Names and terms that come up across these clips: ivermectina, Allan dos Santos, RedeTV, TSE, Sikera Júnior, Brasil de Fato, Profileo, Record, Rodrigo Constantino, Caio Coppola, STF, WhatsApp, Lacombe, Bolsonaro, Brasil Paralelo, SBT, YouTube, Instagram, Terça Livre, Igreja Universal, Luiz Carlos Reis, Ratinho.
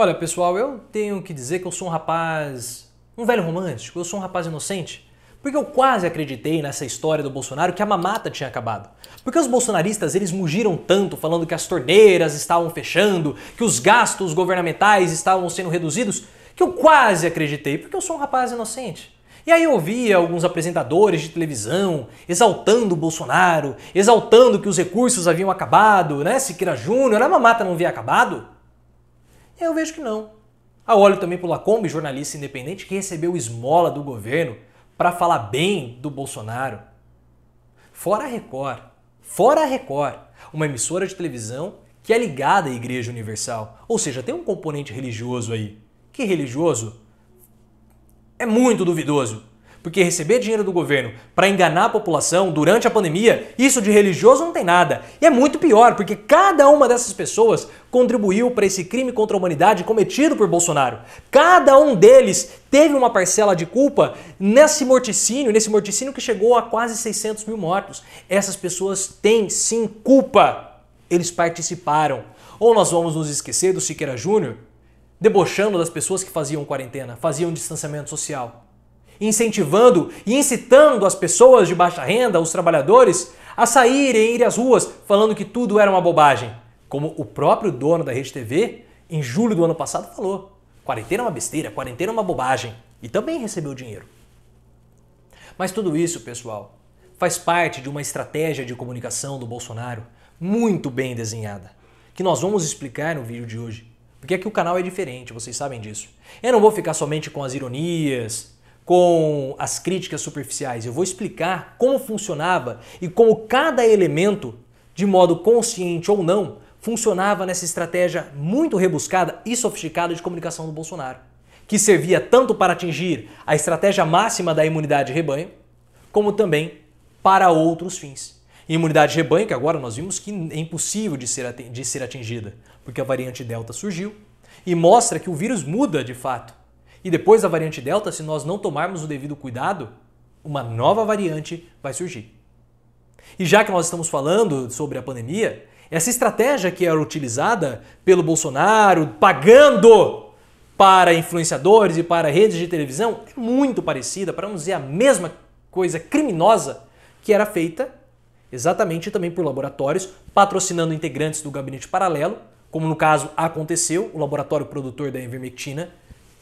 Olha, pessoal, eu tenho que dizer que eu sou um rapaz, um velho romântico, eu sou um rapaz inocente, porque eu quase acreditei nessa história do Bolsonaro que a mamata tinha acabado. Porque os bolsonaristas, eles mugiram tanto falando que as torneiras estavam fechando, que os gastos governamentais estavam sendo reduzidos, que eu quase acreditei, porque eu sou um rapaz inocente. E aí eu ouvia alguns apresentadores de televisão exaltando o Bolsonaro, exaltando que os recursos haviam acabado, né? Sikera Júnior, a mamata não havia acabado. Eu vejo que não. Eu olho também para o Lacombe, jornalista independente, que recebeu esmola do governo para falar bem do Bolsonaro. Fora a Record. Fora a Record. Uma emissora de televisão que é ligada à Igreja Universal. Ou seja, tem um componente religioso aí. Que religioso? É muito duvidoso. Porque receber dinheiro do governo para enganar a população durante a pandemia, isso de religioso não tem nada. E é muito pior, porque cada uma dessas pessoas contribuiu para esse crime contra a humanidade cometido por Bolsonaro. Cada um deles teve uma parcela de culpa nesse morticínio que chegou a quase 600 mil mortos. Essas pessoas têm sim culpa. Eles participaram. Ou nós vamos nos esquecer do Sikera Júnior, debochando das pessoas que faziam quarentena, faziam distanciamento social, incentivando e incitando as pessoas de baixa renda, os trabalhadores, a saírem e ir às ruas, falando que tudo era uma bobagem. Como o próprio dono da RedeTV, em julho do ano passado, falou. Quarentena é uma besteira, quarentena é uma bobagem. E também recebeu dinheiro. Mas tudo isso, pessoal, faz parte de uma estratégia de comunicação do Bolsonaro muito bem desenhada, que nós vamos explicar no vídeo de hoje. Porque aqui o canal é diferente, vocês sabem disso. Eu não vou ficar somente com as ironias, com as críticas superficiais. Eu vou explicar como funcionava e como cada elemento, de modo consciente ou não, funcionava nessa estratégia muito rebuscada e sofisticada de comunicação do Bolsonaro, que servia tanto para atingir a estratégia máxima da imunidade de rebanho, como também para outros fins. Imunidade de rebanho, que agora nós vimos que é impossível de ser atingida, porque a variante Delta surgiu e mostra que o vírus muda de fato. E depois da variante Delta, se nós não tomarmos o devido cuidado, uma nova variante vai surgir. E já que nós estamos falando sobre a pandemia, essa estratégia que era utilizada pelo Bolsonaro, pagando para influenciadores e para redes de televisão, é muito parecida, para não dizer a mesma coisa criminosa, que era feita exatamente também por laboratórios, patrocinando integrantes do Gabinete Paralelo, como no caso aconteceu, o laboratório produtor da ivermectina,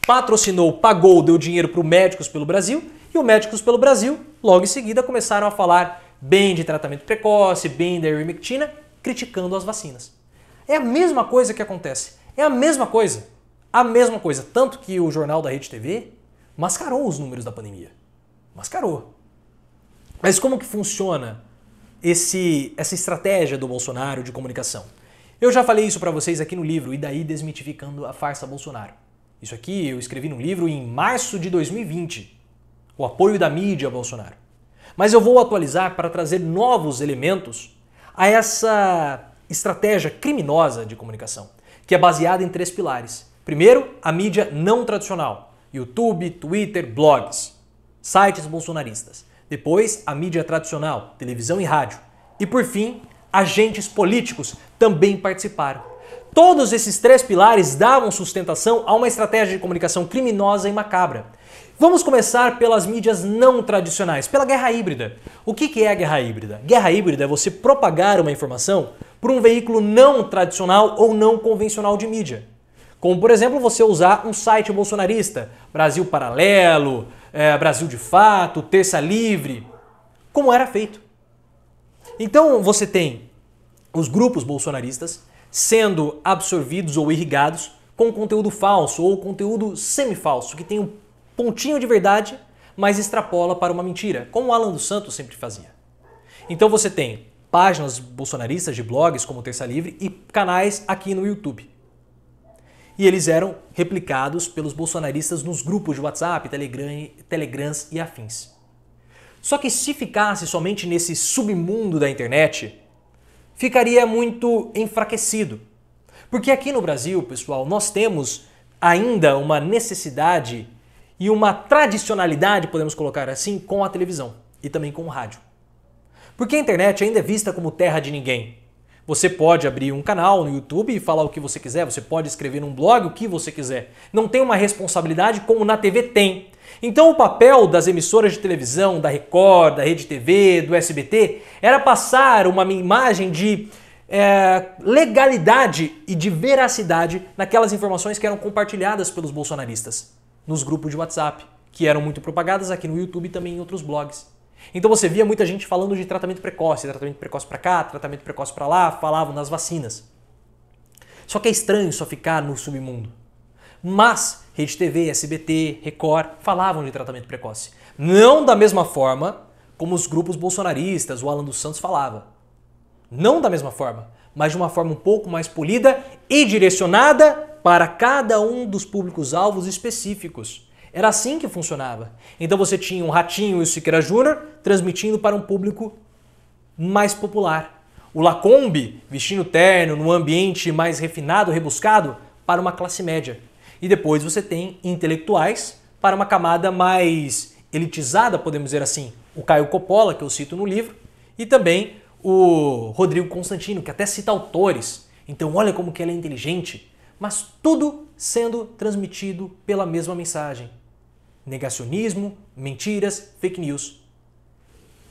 patrocinou, pagou, deu dinheiro para o Médicos pelo Brasil, e o Médicos pelo Brasil, logo em seguida, começaram a falar bem de tratamento precoce, bem da ivermectina, criticando as vacinas. É a mesma coisa que acontece. É a mesma coisa. A mesma coisa. Tanto que o jornal da RedeTV mascarou os números da pandemia. Mascarou. Mas como que funciona essa estratégia do Bolsonaro de comunicação? Eu já falei isso para vocês aqui no livro, e daí desmitificando a farsa Bolsonaro. Isso aqui eu escrevi num livro em março de 2020, o apoio da mídia a Bolsonaro. Mas eu vou atualizar para trazer novos elementos a essa estratégia criminosa de comunicação, que é baseada em 3 pilares. Primeiro, a mídia não tradicional, YouTube, Twitter, blogs, sites bolsonaristas. Depois, a mídia tradicional, televisão e rádio. E por fim, agentes políticos também participaram. Todos esses 3 pilares davam sustentação a uma estratégia de comunicação criminosa e macabra. Vamos começar pelas mídias não tradicionais, pela guerra híbrida. O que é a guerra híbrida? Guerra híbrida é você propagar uma informação por um veículo não tradicional ou não convencional de mídia. Como, por exemplo, você usar um site bolsonarista, Brasil Paralelo, Brasil de Fato, Terça Livre, como era feito. Então você tem os grupos bolsonaristas sendo absorvidos ou irrigados com conteúdo falso ou conteúdo semifalso, que tem um pontinho de verdade, mas extrapola para uma mentira, como o Allan dos Santos sempre fazia. Então você tem páginas bolsonaristas de blogs como Terça Livre e canais aqui no YouTube. E eles eram replicados pelos bolsonaristas nos grupos de WhatsApp, Telegrams e afins. Só que se ficasse somente nesse submundo da internet, ficaria muito enfraquecido. Porque aqui no Brasil, pessoal, nós temos ainda uma necessidade e uma tradicionalidade, podemos colocar assim, com a televisão e também com o rádio. Porque a internet ainda é vista como terra de ninguém. Você pode abrir um canal no YouTube e falar o que você quiser, você pode escrever num blog o que você quiser. Não tem uma responsabilidade como na TV tem. Então o papel das emissoras de televisão, da Record, da RedeTV, do SBT, era passar uma imagem de legalidade e de veracidade naquelas informações que eram compartilhadas pelos bolsonaristas nos grupos de WhatsApp, que eram muito propagadas aqui no YouTube e também em outros blogs. Então você via muita gente falando de tratamento precoce para cá, tratamento precoce para lá, falavam nas vacinas. Só que é estranho só ficar no submundo. Mas RedeTV, SBT, Record falavam de tratamento precoce. Não da mesma forma como os grupos bolsonaristas, o Allan dos Santos falava. Não da mesma forma, mas de uma forma um pouco mais polida e direcionada para cada um dos públicos-alvos específicos. Era assim que funcionava. Então você tinha o Ratinho e o Sikera Júnior transmitindo para um público mais popular. O Lacombe vestindo terno num ambiente mais refinado, rebuscado, para uma classe média. E depois você tem intelectuais para uma camada mais elitizada, podemos dizer assim. O Caio Coppola, que eu cito no livro, e também o Rodrigo Constantino, que até cita autores. Então olha como que ela é inteligente. Mas tudo sendo transmitido pela mesma mensagem. Negacionismo, mentiras, fake news,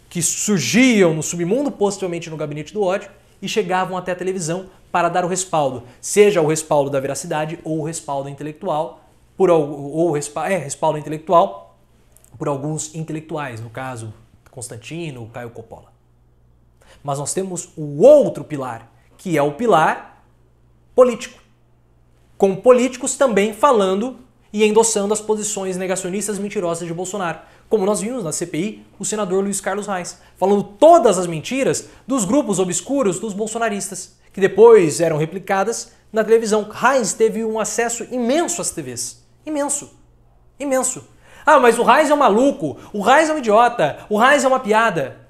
que surgiam no submundo, posteriormente no gabinete do ódio, e chegavam até a televisão para dar o respaldo, seja o respaldo da veracidade ou o respaldo intelectual, por alguns intelectuais, no caso Constantino, Caio Coppola. Mas nós temos o outro pilar, que é o pilar político, com políticos também falando e endossando as posições negacionistas mentirosas de Bolsonaro, como nós vimos na CPI, o senador Luiz Carlos Reis, falando todas as mentiras dos grupos obscuros dos bolsonaristas, que depois eram replicadas na televisão. Reis teve um acesso imenso às TVs. Imenso. Imenso. Ah, mas o Reis é um maluco, o Reis é um idiota, o Reis é uma piada.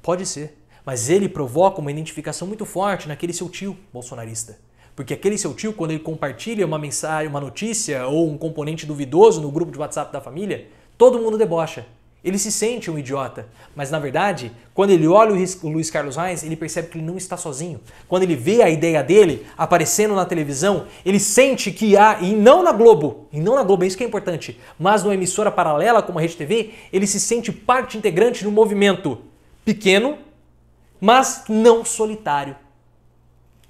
Pode ser, mas ele provoca uma identificação muito forte naquele seu tio bolsonarista. Porque aquele seu tio, quando ele compartilha uma mensagem, uma notícia ou um componente duvidoso no grupo de WhatsApp da família, todo mundo debocha. Ele se sente um idiota. Mas, na verdade, quando ele olha o Luiz Carlos Reis, ele percebe que ele não está sozinho. Quando ele vê a ideia dele aparecendo na televisão, ele sente que há, e não na Globo, é isso que é importante, mas numa emissora paralela como a RedeTV, ele se sente parte integrante de um movimento pequeno, mas não solitário.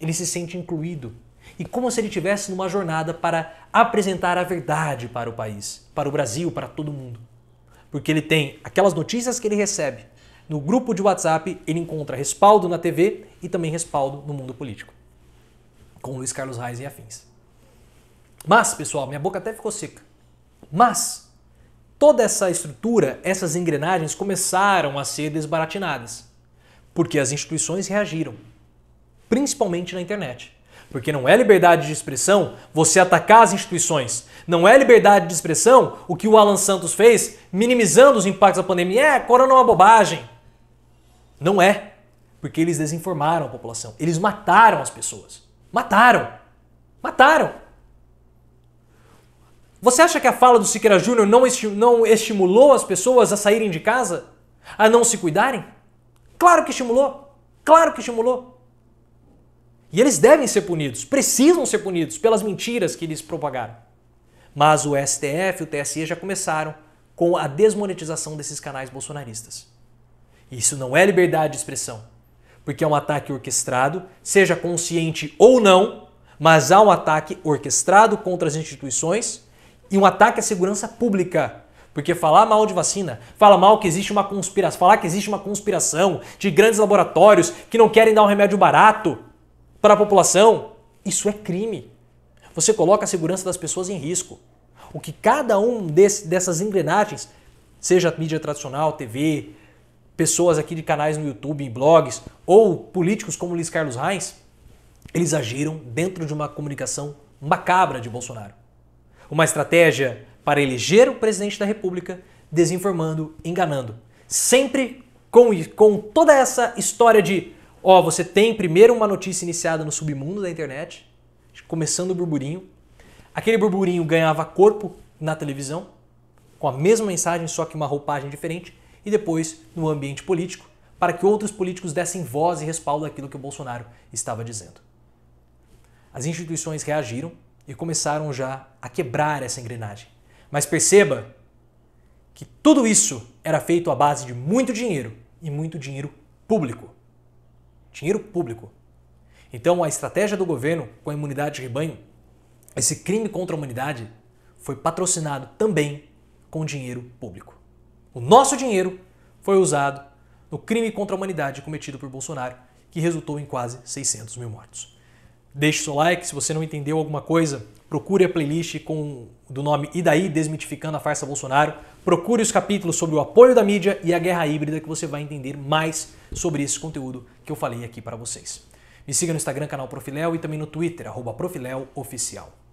Ele se sente incluído. E como se ele estivesse numa jornada para apresentar a verdade para o país, para o Brasil, para todo mundo. Porque ele tem aquelas notícias que ele recebe. No grupo de WhatsApp, ele encontra respaldo na TV e também respaldo no mundo político. Com Luiz Carlos Reis e afins. Mas, pessoal, minha boca até ficou seca. Mas, toda essa estrutura, essas engrenagens começaram a ser desbaratinadas. Porque as instituições reagiram. Principalmente na internet. Porque não é liberdade de expressão você atacar as instituições. Não é liberdade de expressão o que o Allan Santos fez minimizando os impactos da pandemia. Corona é uma bobagem. Não é. Porque eles desinformaram a população. Eles mataram as pessoas. Mataram. Mataram. Você acha que a fala do Sikera Júnior não estimulou as pessoas a saírem de casa? A não se cuidarem? Claro que estimulou. Claro que estimulou. E eles devem ser punidos, precisam ser punidos pelas mentiras que eles propagaram. Mas o STF e o TSE já começaram com a desmonetização desses canais bolsonaristas. Isso não é liberdade de expressão, porque é um ataque orquestrado, seja consciente ou não, mas há um ataque orquestrado contra as instituições e um ataque à segurança pública. Porque falar mal de vacina, falar que existe uma conspiração de grandes laboratórios que não querem dar um remédio barato para a população, isso é crime. Você coloca a segurança das pessoas em risco. O que cada um dessas engrenagens, seja a mídia tradicional, TV, pessoas aqui de canais no YouTube, em blogs, ou políticos como Luiz Carlos Reis, eles agiram dentro de uma comunicação macabra de Bolsonaro. Uma estratégia para eleger o presidente da República, desinformando, enganando. Sempre com toda essa história de você tem primeiro uma notícia iniciada no submundo da internet, começando o burburinho. Aquele burburinho ganhava corpo na televisão, com a mesma mensagem, só que uma roupagem diferente, e depois no ambiente político, para que outros políticos dessem voz e respaldo àquilo que o Bolsonaro estava dizendo. As instituições reagiram e começaram já a quebrar essa engrenagem. Mas perceba que tudo isso era feito à base de muito dinheiro e muito dinheiro público. Dinheiro público. Então a estratégia do governo com a imunidade de rebanho, esse crime contra a humanidade, foi patrocinado também com dinheiro público. O nosso dinheiro foi usado no crime contra a humanidade cometido por Bolsonaro, que resultou em quase 600 mil mortos. Deixe seu like, se você não entendeu alguma coisa, procure a playlist do nome E Daí? Desmitificando a Farsa Bolsonaro. Procure os capítulos sobre o apoio da mídia e a guerra híbrida, que você vai entender mais sobre esse conteúdo que eu falei aqui para vocês. Me siga no Instagram, canal Profileo, e também no Twitter, @ProfileoOficial.